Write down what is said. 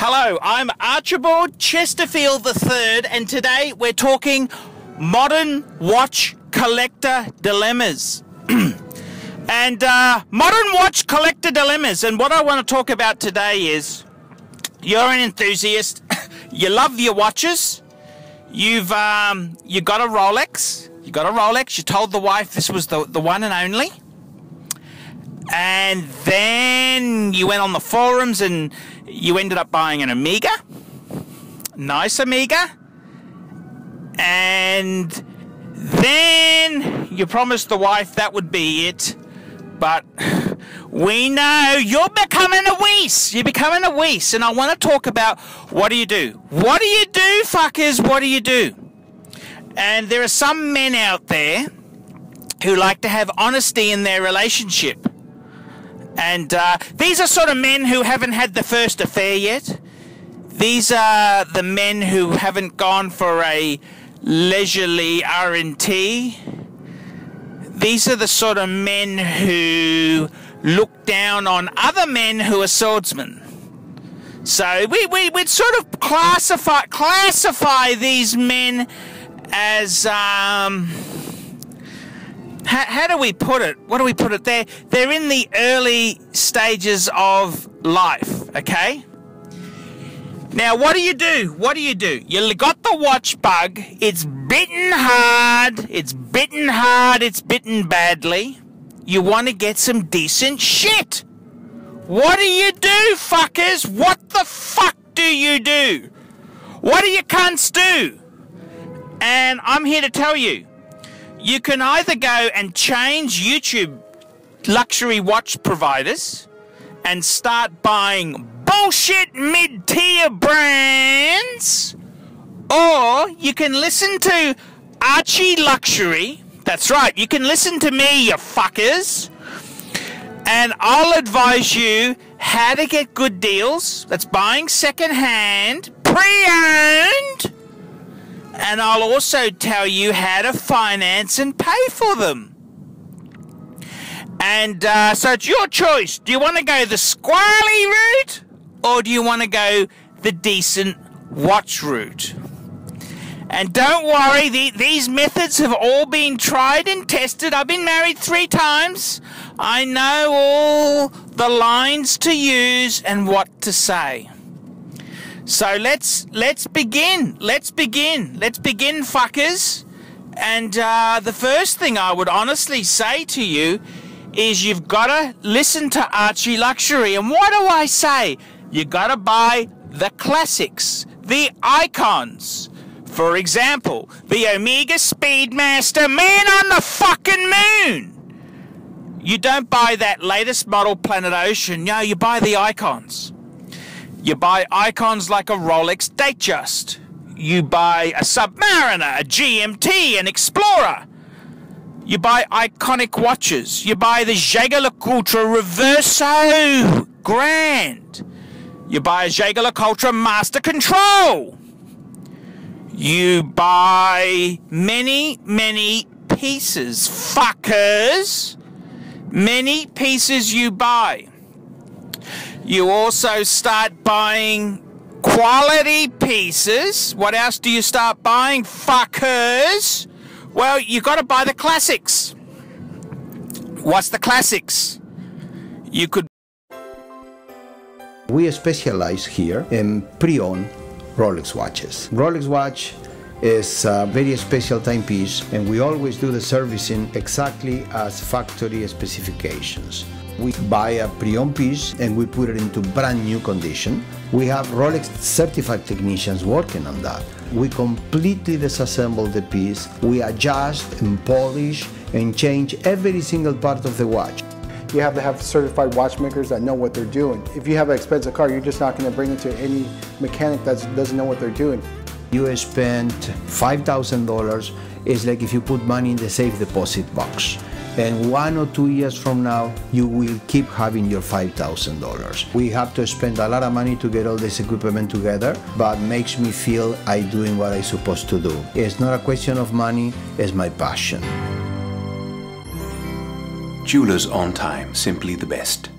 Hello, I'm Archibald Chesterfield III, and today we're talking modern watch collector dilemmas. And modern watch collector dilemmas. And what I want to talk about today is, you're an enthusiast, you love your watches, you got a Rolex, you told the wife this was the one and only, and then you went on the forums and you ended up buying an Omega, nice Omega, and then you promised the wife that would be it, but we know you're becoming a wees. And I want to talk about, what do you do? What do you do, fuckers? What do you do? And there are some men out there who like to have honesty in their relationship. And these are sort of men who haven't had the first affair yet. These are the men who haven't gone for a leisurely R&T. These are the sort of men who look down on other men who are swordsmen. So we'd sort of classify these men as how do we put it? What do we put it there? They're in the early stages of life, okay? Now, what do you do? What do you do? You got the watch bug. It's bitten hard. It's bitten hard. It's bitten badly. You want to get some decent shit. What do you do, fuckers? What the fuck do you do? What do you cunts do? And I'm here to tell you, you can either go and change YouTube luxury watch providers and start buying bullshit mid-tier brands, or you can listen to Archie Luxury. That's right, you can listen to me, you fuckers, and I'll advise you how to get good deals. That's buying second-hand, pre-owned, and I'll also tell you how to finance and pay for them. And so it's your choice. Do you want to go the squally route, or do you want to go the decent watch route? And don't worry, these methods have all been tried and tested. I've been married 3 times. I know all the lines to use and what to say. So let's begin, fuckers. And the first thing I would honestly say to you is, you've got to listen to Archie Luxury. And what do I say? You got to buy the classics, the icons. For example, the Omega Speedmaster, man on the fucking moon. You don't buy that latest model Planet Ocean. No, you buy the icons. You buy icons like a Rolex Datejust. You buy a Submariner, a GMT, an Explorer. You buy iconic watches. You buy the Jaeger-LeCoultre Reverso Grand. You buy a Jaeger-LeCoultre Master Control. You buy many, many pieces, fuckers. Many pieces you buy. You also start buying quality pieces. What else do you start buying, fuckers? Well, you got to buy the classics. What's the classics? You could. We specialize here in pre-owned Rolex watches. Rolex watch is a very special timepiece, and we always do the servicing exactly as factory specifications. We buy a pre-owned piece and we put it into brand new condition. We have Rolex certified technicians working on that. We completely disassemble the piece. We adjust and polish and change every single part of the watch. You have to have certified watchmakers that know what they're doing. If you have an expensive car, you're just not going to bring it to any mechanic that doesn't know what they're doing. You spend $5,000. It's like if you put money in the safe deposit box. And 1 or 2 years from now, you will keep having your $5,000. We have to spend a lot of money to get all this equipment together, but makes me feel I'm doing what I'm supposed to do. It's not a question of money, it's my passion. Jewelers on Time, simply the best.